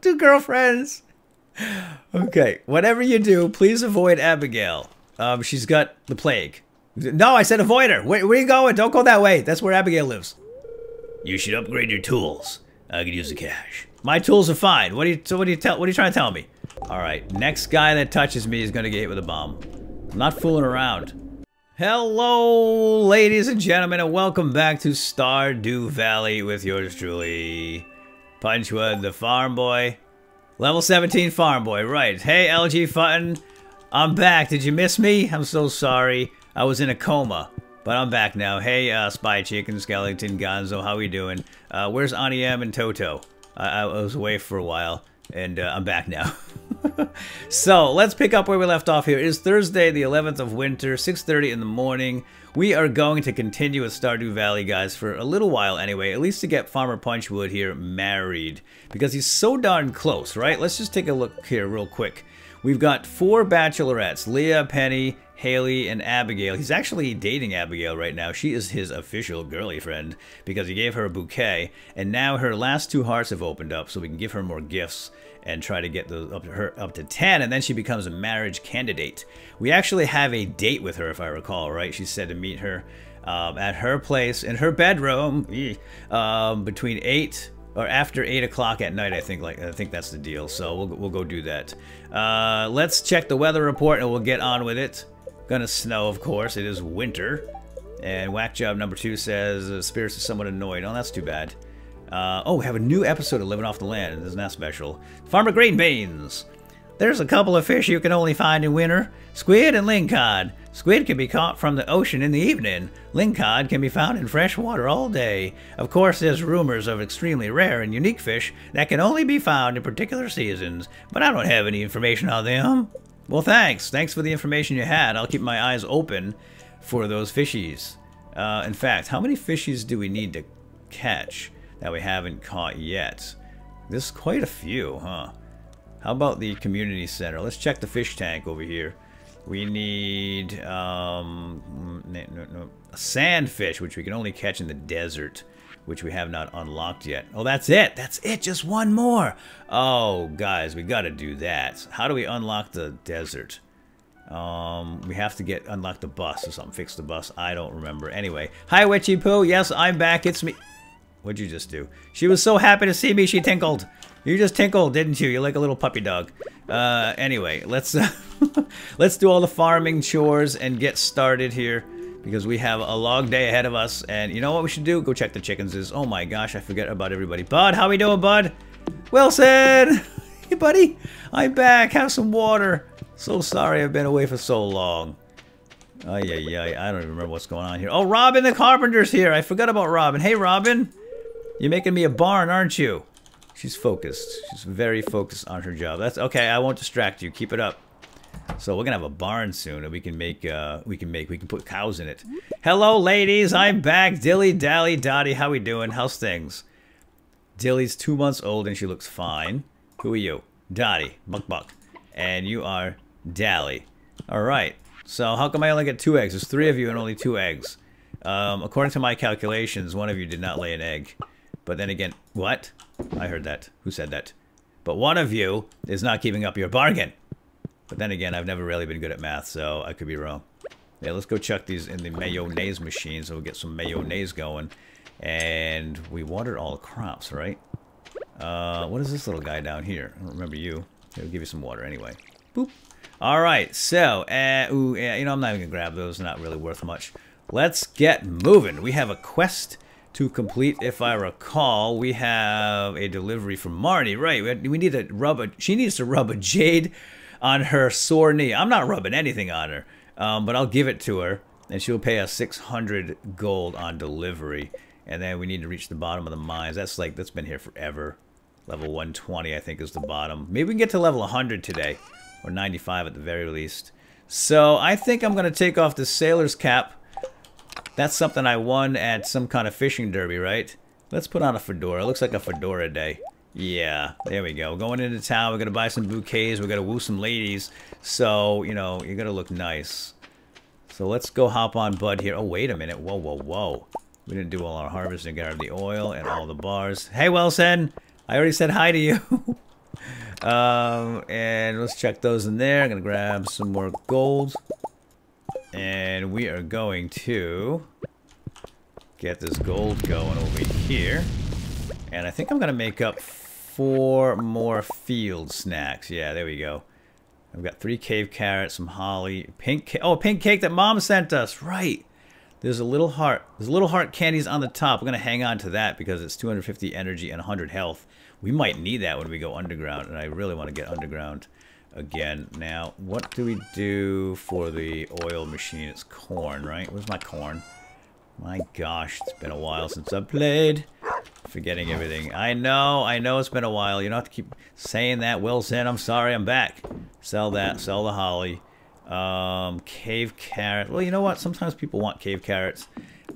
Two girlfriends. Okay, whatever you do, please avoid Abigail. She's got the plague. No, I said avoid her. Where are you going? Don't go that way. That's where Abigail lives. You should upgrade your tools. I could use the cash. My tools are fine. What are you trying to tell me? All right, next guy that touches me is gonna get hit with a bomb. I'm not fooling around. Hello, ladies and gentlemen, and welcome back to Stardew Valley with yours truly, Punchwood, the farm boy. Level 17 farm boy, right. Hey, LG Futton, I'm back. Did you miss me? I'm so sorry. I was in a coma, but I'm back now. Hey, Spy Chicken, Skeleton, Gonzo, how we doing? Where's Aniem and Toto? I was away for a while, and I'm back now. So, let's pick up where we left off here. It is Thursday, the 11th of winter, 6:30 in the morning. We are going to continue with Stardew Valley, guys, for a little while anyway, at least to get Farmer Punchwood here married, because he's so darn close, right? Let's just take a look here real quick. We've got 4 bachelorettes, Leah, Penny, Haley, and Abigail. He's actually dating Abigail right now. She is his official girly friend because he gave her a bouquet, and now her last 2 hearts have opened up, so we can give her more gifts and try to get those up to 10, and then she becomes a marriage candidate. We actually have a date with her, if I recall, right? She said to meet her at her place in her bedroom between 8 or after 8 o'clock at night. I think that's the deal. So we'll go do that. Let's check the weather report and we'll get on with it. Gonna snow, of course. It is winter. And whack job number 2 says spirits are somewhat annoyed. Oh, that's too bad. Oh, we have a new episode of Living Off the Land. Isn't that special? Farmer Greenbeans. There's a couple of fish you can only find in winter. Squid and lingcod. Squid can be caught from the ocean in the evening. Lingcod can be found in fresh water all day. Of course, there's rumors of extremely rare and unique fish that can only be found in particular seasons, but I don't have any information on them. Well, thanks. Thanks for the information you had. I'll keep my eyes open for those fishies. In fact, how many fishies do we need to catch that we haven't caught yet? There's quite a few, huh? How about the community center? Let's check the fish tank over here. We need a sandfish, which we can only catch in the desert, which we have not unlocked yet. Oh, that's it. That's it. Just one more. Oh, guys, we got to do that. How do we unlock the desert? We have to unlock the bus or something. Fix the bus. I don't remember. Anyway. Hi, Witchy Poo. Yes, I'm back. It's me. What'd you just do? She was so happy to see me, she tinkled. You just tinkled, didn't you? You're like a little puppy dog. Anyway, let's, let's do all the farming chores and get started here, because we have a long day ahead of us. And you know what we should do? Go check the chickens. Oh my gosh, I forget about everybody. Bud, how we doing, Bud? Wilson! Hey, buddy. I'm back. Have some water. So sorry I've been away for so long. Ay, ay, ay. I don't even remember what's going on here. Oh, Robin the Carpenter's here. I forgot about Robin. Hey, Robin. You're making me a barn, aren't you? She's focused. She's very focused on her job. That's okay. I won't distract you. Keep it up. So we're gonna have a barn soon, and we can make we can put cows in it. Hello, ladies. I'm back. Dilly Dally Dottie. How we doing? How's things? Dilly's 2 months old and she looks fine. Who are you? Dottie. Buck Buck. And you are Dally. All right. So how come I only get 2 eggs? There's 3 of you and only 2 eggs. According to my calculations, one of you did not lay an egg. But then again, what? I heard that. Who said that? But one of you is not keeping up your bargain. But then again, I've never really been good at math, so I could be wrong. Yeah, let's go chuck these in the mayonnaise machine so we'll get some mayonnaise going. And we watered all the crops, right? What is this little guy down here? I don't remember you. It'll give you some water anyway. Boop. All right, so, ooh, yeah, you know, I'm not even going to grab those. They're not really worth much. Let's get moving. We have a quest to complete, if I recall. We have a delivery from Marnie, right? We need to rub a... She needs to rub a jade on her sore knee. I'm not rubbing anything on her, but I'll give it to her, and she'll pay us 600 gold on delivery. And then we need to reach the bottom of the mines. That's like, that's been here forever. Level 120, I think, is the bottom. Maybe we can get to level 100 today, or 95 at the very least. So I think I'm gonna take off the sailor's cap. That's something I won at some kind of fishing derby, right? Let's put on a fedora. It looks like a fedora day. Yeah, there we go. Going into town, we're gonna buy some bouquets, we're gonna woo some ladies. So, you know, you're gonna look nice. So let's go hop on Bud here. Oh, wait a minute. Whoa, whoa, whoa. We didn't do all our harvesting. Got the oil and all the bars. Hey, Wilson! I already said hi to you. And let's check those in there. I'm gonna grab some more gold. And we are going to get this gold going over here. And I think I'm gonna make up 4 more field snacks. Yeah, there we go. I've got 3 cave carrots, some holly, pink cake that Mom sent us. Right. There's a little heart. There's little heart candies on the top. We're gonna hang on to that because it's 250 energy and 100 health. We might need that when we go underground, and I really want to get underground again. Now, what do we do for the oil machine? It's corn, right? Where's my corn? My gosh, it's been a while since I played. Forgetting everything. I know it's been a while. You don't have to keep saying that, Wilson. I'm sorry, I'm back. Sell that, sell the holly. Cave carrot. Well, you know what? Sometimes people want cave carrots,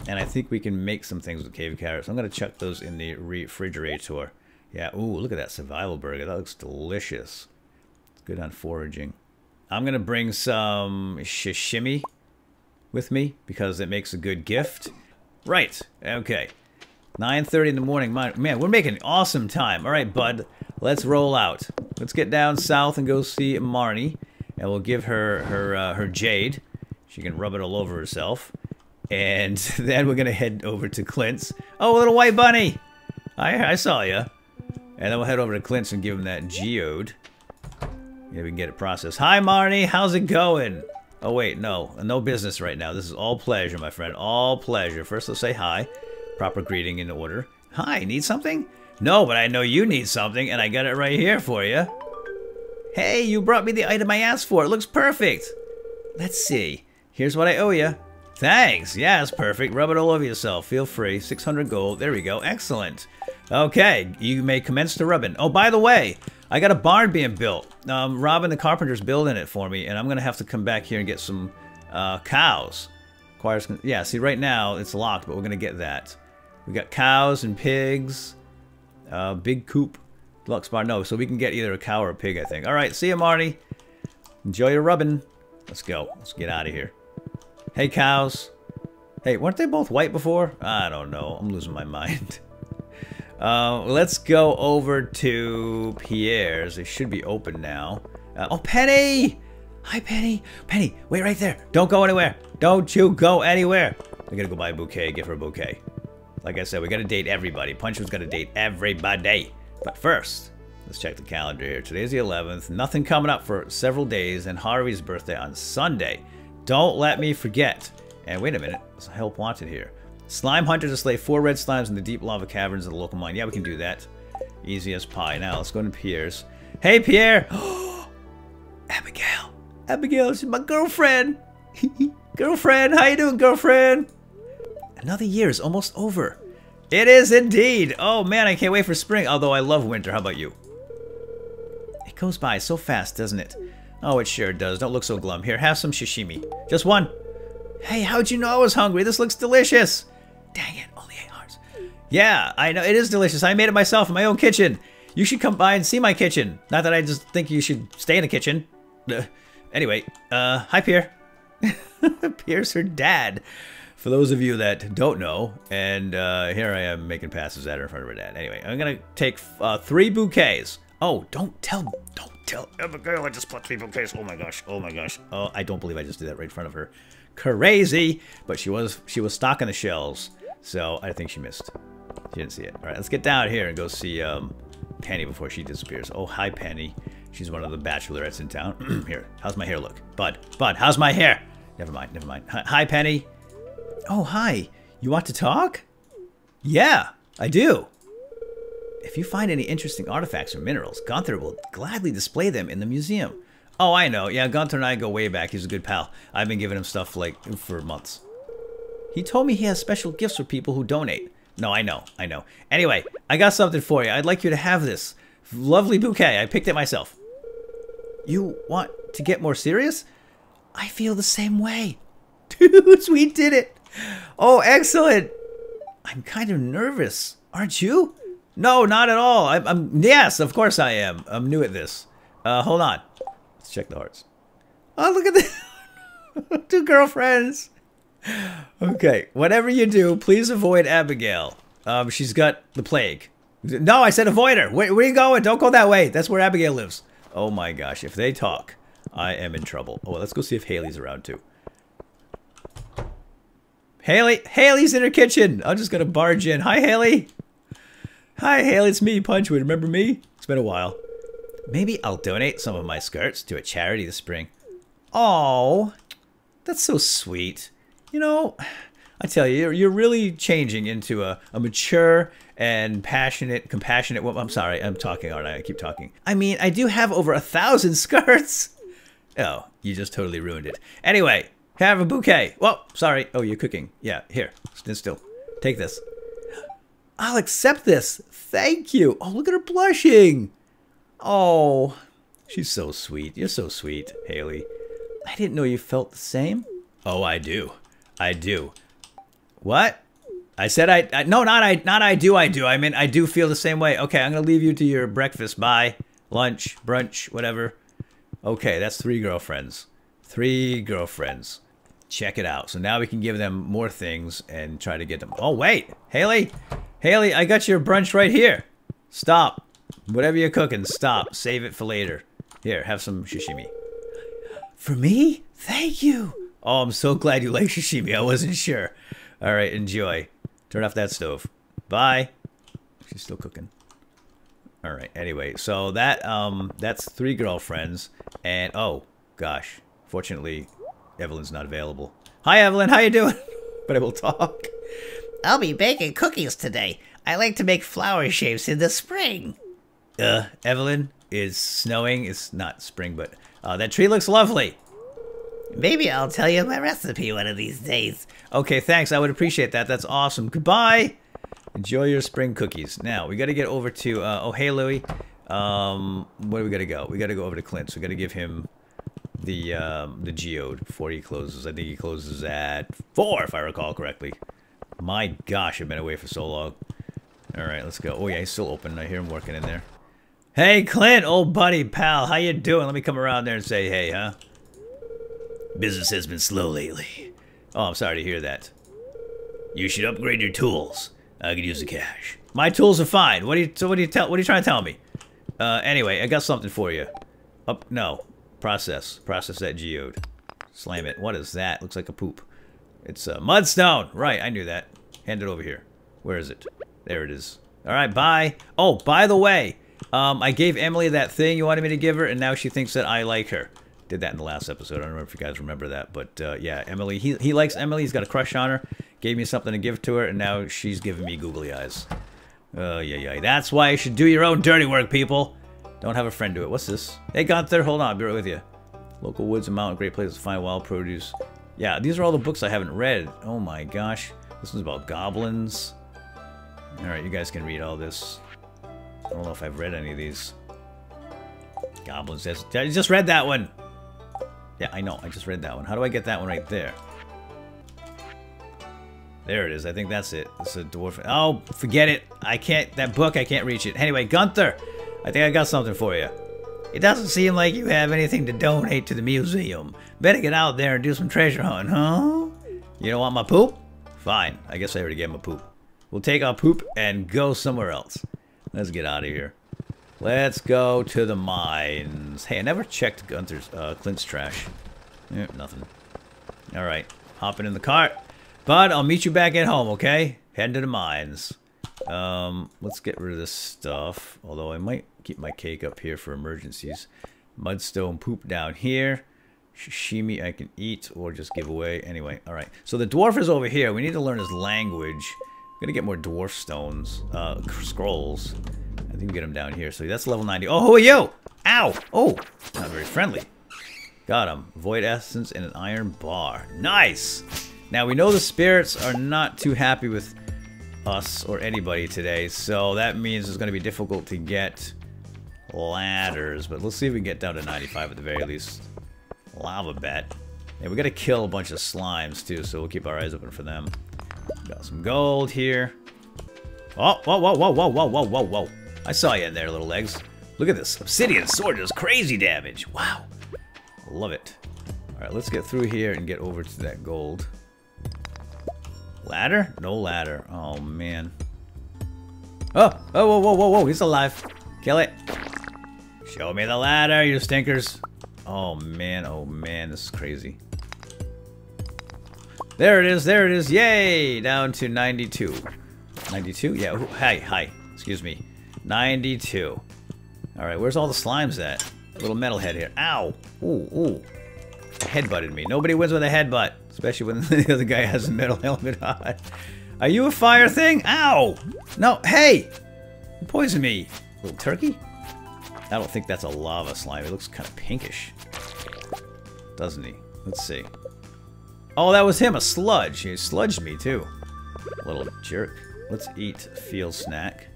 and I think we can make some things with cave carrots. I'm going to chuck those in the refrigerator. Yeah, ooh, look at that survival burger. That looks delicious. It's good on foraging. I'm going to bring some sashimi with me because it makes a good gift. Right, okay. 9:30 in the morning. Man, we're making awesome time. All right, bud, let's roll out. Let's get down south and go see Marnie. And we'll give her her jade. She can rub it all over herself. And then we're going to head over to Clint's. Oh, little white bunny! I saw ya. And then we'll head over to Clint's and give him that geode. Yeah, we can get it processed. Hi, Marnie! How's it going? Oh, wait, no. No business right now. This is all pleasure, my friend. All pleasure. First, let's say hi. Proper greeting in order. Hi, need something? No, but I know you need something, and I got it right here for you. Hey, you brought me the item I asked for. It looks perfect. Let's see. Here's what I owe you. Thanks. Yeah, it's perfect. Rub it all over yourself. Feel free. 600 gold. There we go. Excellent. Okay, you may commence the rubbing. Oh, by the way, I got a barn being built. Robin the carpenter's building it for me, and I'm going to have to come back here and get some cows. Yeah, see, right now it's locked, but we're going to get that. We got cows and pigs. Big coop. Lux bar, no, so we can get either a cow or a pig, I think. Alright, see ya, Marty. Enjoy your rubbing. Let's go. Let's get out of here. Hey, cows. Hey, weren't they both white before? I don't know. I'm losing my mind. Let's go over to Pierre's. They should be open now. Oh, Penny! Hi, Penny. Penny, wait right there. Don't go anywhere. Don't you go anywhere. I gotta go buy a bouquet, give her a bouquet. Like I said, we gotta date everybody. Punchwood's gotta date everybody. But first, let's check the calendar here. Today's the 11th. Nothing coming up for several days, and Harvey's birthday on Sunday. Don't let me forget. And wait a minute. There's help wanted here. Slime hunter to slay 4 red slimes in the deep lava caverns of the local mine. Yeah, we can do that. Easy as pie. Now, let's go to Pierre's. Hey, Pierre! Abigail! Abigail, she's my girlfriend! Girlfriend, how you doing, girlfriend? Another year is almost over. It is indeed! Oh man, I can't wait for spring, although I love winter. How about you? It goes by so fast, doesn't it? Oh, it sure does. Don't look so glum. Here, have some sashimi. Just one. Hey, how'd you know I was hungry? This looks delicious! Dang it, only 8 hearts. Yeah, I know, it is delicious. I made it myself in my own kitchen. You should come by and see my kitchen. Not that I just think you should stay in the kitchen. Anyway, hi Pierre. Pierre's her dad. For those of you that don't know, and here I am making passes at her in front of her dad. Anyway, I'm gonna take 3 bouquets. Oh, don't tell Abigail I just bought 3 bouquets. Oh my gosh, oh my gosh. Oh, I don't believe I just did that right in front of her. Crazy, but she was stocking the shelves, so I think she missed. She didn't see it. All right, let's get down here and go see Penny before she disappears. Oh, hi Penny. She's one of the bachelorettes in town. Here, how's my hair look? Bud, how's my hair? Never mind. Hi Penny. Oh, hi. You want to talk? Yeah, I do. If you find any interesting artifacts or minerals, Gunther will gladly display them in the museum. Oh, I know. Yeah, Gunther and I go way back. He's a good pal. I've been giving him stuff, like, for months. He told me he has special gifts for people who donate. No, I know. Anyway, I got something for you. I'd like you to have this lovely bouquet. I picked it myself. You want to get more serious? I feel the same way. Dudes, we did it. Oh, excellent! I'm kind of nervous, aren't you? No, not at all. I'm yes, of course I am. I'm new at this. Hold on. Let's check the hearts. Oh, look at this. 2 girlfriends. Okay, whatever you do, please avoid Abigail. She's got the plague. No, I said avoid her. Where are you going? Don't go that way. That's where Abigail lives. Oh my gosh, if they talk, I am in trouble. Oh, let's go see if Haley's around too. Haley's in her kitchen. I'm just gonna barge in. Hi, Haley. Hi, Haley. It's me, Punchwood. Remember me? It's been a while. Maybe I'll donate some of my skirts to a charity this spring. Oh, that's so sweet. You know, I tell you, you're really changing into a mature and compassionate woman. I'm sorry, I'm talking, aren't I? I keep talking. I mean, I do have over 1,000 skirts. Oh, you just totally ruined it. Anyway, have a bouquet. Well, sorry. Oh, you're cooking. Yeah, here. Stand still. Take this. I'll accept this. Thank you. Oh, look at her blushing. Oh, she's so sweet. You're so sweet, Haley. I didn't know you felt the same. Oh, I do. I do. What? I said I no, not I do. I mean, I do feel the same way. Okay, I'm going to leave you to your breakfast. Bye. Lunch, brunch, whatever. Okay, that's 3 girlfriends. 3 girlfriends. Check it out. So now we can give them more things and try to get them. Oh, wait. Haley. Haley, I got your brunch right here. Stop. Whatever you're cooking, stop. Save it for later. Here, have some sashimi. For me? Thank you. Oh, I'm so glad you like sashimi. I wasn't sure. All right, enjoy. Turn off that stove. Bye. She's still cooking. All right, anyway. So that's 3 girlfriends. And, oh, gosh. Fortunately, Evelyn's not available. Hi, Evelyn. How you doing? But I will talk. I'll be baking cookies today. I like to make flower shapes in the spring. Evelyn, it's snowing. It's not spring, but that tree looks lovely. Maybe I'll tell you my recipe one of these days. Okay, thanks. I would appreciate that. That's awesome. Goodbye. Enjoy your spring cookies. Now, we got to get over to... oh, hey, Louie. Where do we got to go? We got to go over to Clint. So we got to give him the geode before he closes. I think he closes at 4, if I recall correctly. My gosh, I've been away for so long. All right, let's go. Oh, yeah, he's still open. I hear him working in there. Hey, Clint, old buddy, pal. How you doing? Let me come around there and say hey, huh? Business has been slow lately. Oh, I'm sorry to hear that. You should upgrade your tools. I could use the cash. My tools are fine. What are you trying to tell me? Anyway, I got something for you. Up, no. Process that geode. Slam it. What is that? Looks like a poop. It's a mudstone. Right, I knew that. Hand it over here. Where is it? There it is. All right, bye. Oh, by the way, I gave Emily that thing you wanted me to give her, and now she thinks that I like her. Did that in the last episode. I don't remember if you guys remember that, but yeah, Emily. He likes Emily. He's got a crush on her. Gave me something to give to her, and now she's giving me googly eyes. Oh, yeah. That's why you should do your own dirty work, people. Don't have a friend do it. What's this? Hey, Gunther, hold on. I'll be right with you. Local woods and mountain, great places to find wild produce. Yeah, these are all the books I haven't read. Oh, my gosh. This one's about goblins. All right, you guys can read all this. I don't know if I've read any of these. Goblins. I just read that one. Yeah, I know. I just read that one. How do I get that one right there? There it is. I think that's it. It's a dwarf. Oh, forget it. I can't. That book, I can't reach it. Anyway, Gunther, I think I got something for you. It doesn't seem like you have anything to donate to the museum. Better get out there and do some treasure hunt, huh? You don't want my poop? Fine. I guess I already gave him a poop. We'll take our poop and go somewhere else. Let's get out of here. Let's go to the mines. Hey, I never checked Clint's trash. Nothing. All right, hopping in the cart. Bud, I'll meet you back at home, okay? Heading to the mines. Let's get rid of this stuff. Although I might keep my cake up here for emergencies. Mudstone poop down here. Sashimi I can eat or just give away. Anyway, all right. So the dwarf is over here. We need to learn his language. I'm gonna get more dwarf stones, scrolls. I think we get them down here. So that's level 90. Oh, who are you? Ow! Oh, not very friendly. Got him. Void essence and an iron bar. Nice. Now we know the spirits are not too happy with us or anybody today, so that means it's gonna be difficult to get ladders. But let's see if we can get down to 95 at the very least. Lava bat. And we gotta kill a bunch of slimes too, so we'll keep our eyes open for them. Got some gold here. Oh, whoa. I saw you in there, little legs. Look at this. Obsidian sword does crazy damage. Wow. Love it. All right, let's get through here and get over to that gold. Ladder? No ladder. Oh, man. Oh, oh, whoa, whoa, whoa, whoa, he's alive. Kill it. Show me the ladder, you stinkers. Oh man, this is crazy. There it is, yay! Down to 92. 92? Yeah, ooh, hi, hi, excuse me. 92. Alright, where's all the slimes at? Little metalhead here. Ow! Ooh, ooh. Headbutted me. Nobody wins with a headbutt. Especially when the other guy has a metal helmet on. Are you a fire thing? Ow! No, hey! You poisoned me. Little turkey? I don't think that's a lava slime. It looks kind of pinkish. Doesn't he? Let's see. Oh, that was him, a sludge. He sludged me, too. Little jerk. Let's eat field snack.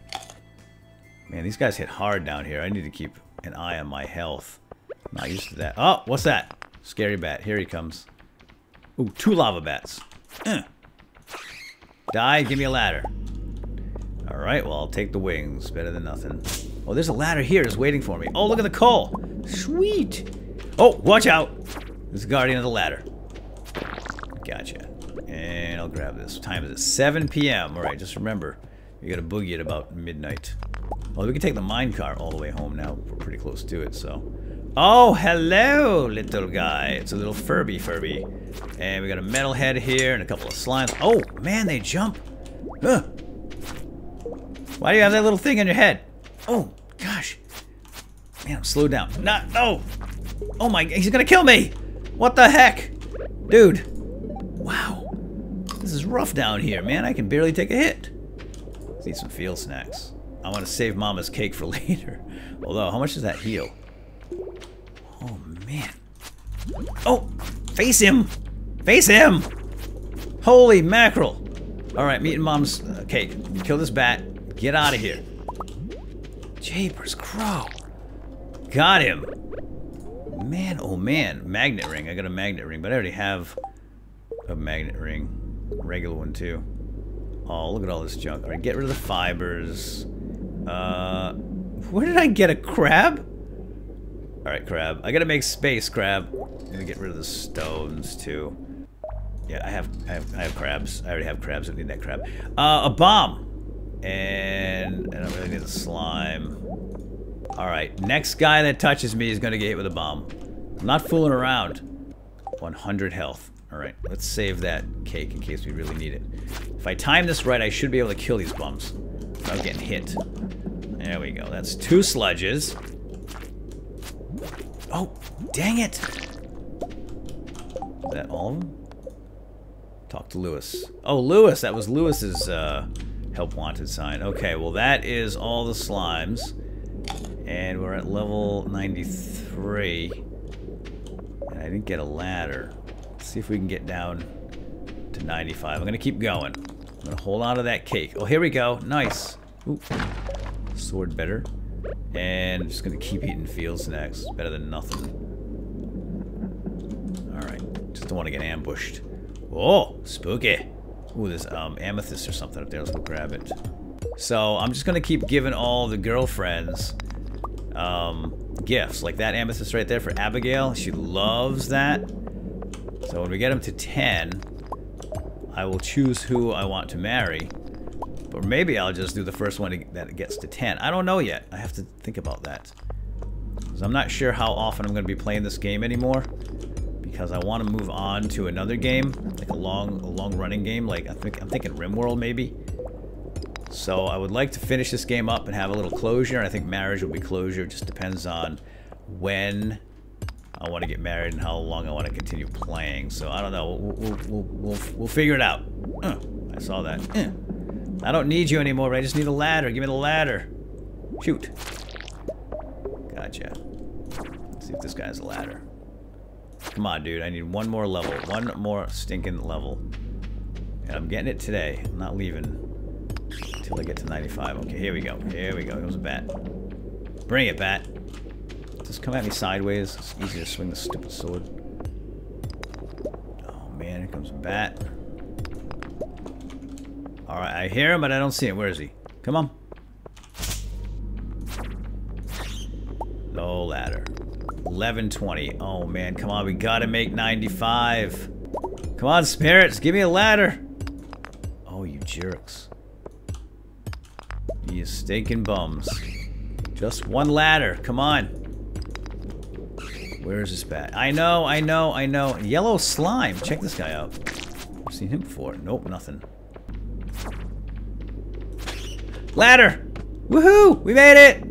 Man, these guys hit hard down here. I need to keep an eye on my health. I'm not used to that. Oh, what's that? Scary bat. Here he comes. Ooh, two lava bats. Die, give me a ladder. Alright, well, I'll take the wings. Better than nothing. Oh, there's a ladder here. It's waiting for me. Oh, look at the coal. Sweet. Oh, watch out. There's a guardian of the ladder. Gotcha. And I'll grab this. What time is it? 7 p.m. Alright, just remember, you gotta boogie at about midnight. Well, we can take the mine car all the way home now. We're pretty close to it, so... Oh, hello, little guy. It's a little Furby. And we got a metal head here and a couple of slimes. Oh, man, they jump. Huh. Why do you have that little thing on your head? Oh, gosh. Man, I'm slowed down. Not, no. Oh, my, he's gonna kill me. What the heck? Dude. Wow. This is rough down here, man. I can barely take a hit. Let's eat some field snacks. I want to save Mama's cake for later. Although, how much does that heal? Oh, man. Oh! Face him! Face him! Holy mackerel! Alright, meeting Mom's cake. Kill this bat. Get out of here. Japers crow. Got him. Man, oh man. Magnet ring. I got a magnet ring, but I already have a magnet ring. Regular one, too. Oh, look at all this junk. Alright, get rid of the fibers. Where did I get a crab? Alright, crab. I gotta make space, crab. I'm gonna get rid of the stones, too. Yeah, I have crabs. I already have crabs. I need that crab. A bomb! And I don't really need the slime. Alright, next guy that touches me is gonna get hit with a bomb. I'm not fooling around. 100 health. Alright, let's save that cake in case we really need it. If I time this right, I should be able to kill these bums without getting hit. There we go. That's two sludges. Oh, dang it! Is that all of them? Talk to Lewis. Oh, Lewis! That was Lewis's help wanted sign. Okay, well that is all the slimes. And we're at level 93. And I didn't get a ladder. Let's see if we can get down to 95. I'm gonna keep going. I'm gonna hold on to that cake. Oh, here we go. Nice. Ooh. Sword better. And I'm just gonna keep eating field snacks. It's better than nothing. Alright. Just don't want to get ambushed. Oh, spooky. Ooh, there's amethyst or something up there. Let's go grab it. So I'm just gonna keep giving all the girlfriends gifts. Like that amethyst right there for Abigail. She loves that. So when we get them to 10, I will choose who I want to marry. Or maybe I'll just do the first one that gets to 10. I don't know yet. I have to think about that. Because I'm not sure how often I'm going to be playing this game anymore. Because I want to move on to another game. Like a long running game. Like I'm thinking RimWorld maybe. So I would like to finish this game up and have a little closure. And I think marriage will be closure. It just depends on when I want to get married and how long I want to continue playing. So I don't know. We'll figure it out. I saw that. I don't need you anymore, but I just need a ladder. Give me the ladder. Shoot. Gotcha. Let's see if this guy's a ladder. Come on, dude. I need one more level. One more stinking level. And I'm getting it today. I'm not leaving until I get to 95. Okay, here we go. Here we go. Here comes a bat. Bring it, bat. Just come at me sideways. It's easier to swing the stupid sword. Oh, man. Here comes a bat. Alright, I hear him, but I don't see him. Where is he? Come on. Low ladder. 1120. Oh, man. Come on. We gotta make 95. Come on, spirits. Give me a ladder. Oh, you jerks. You stinking bums. Just one ladder. Come on. Where is this bat? I know. Yellow slime. Check this guy out. I've seen him before. Nope, nothing. Ladder! Woohoo! We made it!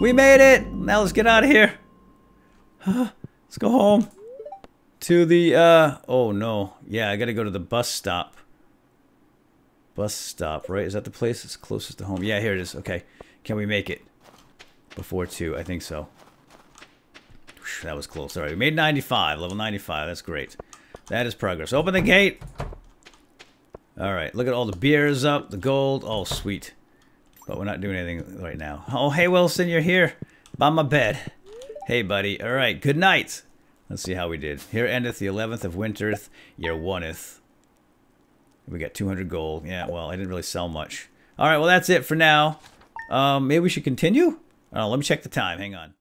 We made it! Now let's get out of here. Let's go home. To the, oh no. Yeah, I gotta go to the bus stop. Bus stop, right? Is that the place that's closest to home? Yeah, here it is. Okay. Can we make it? Before 2, I think so. Whew, that was close. Alright, we made 95. Level 95. That's great. That is progress. Open the gate! Alright, look at all the beers up, the gold. Oh, sweet. But we're not doing anything right now. Oh, hey, Wilson, you're here. By my bed. Hey, buddy. Alright, good night. Let's see how we did. Here endeth the 11th of winterth, year oneth. We got 200 gold. Yeah, well, I didn't really sell much. All right, well, that's it for now. Maybe we should continue? I don't know, let me check the time. Hang on.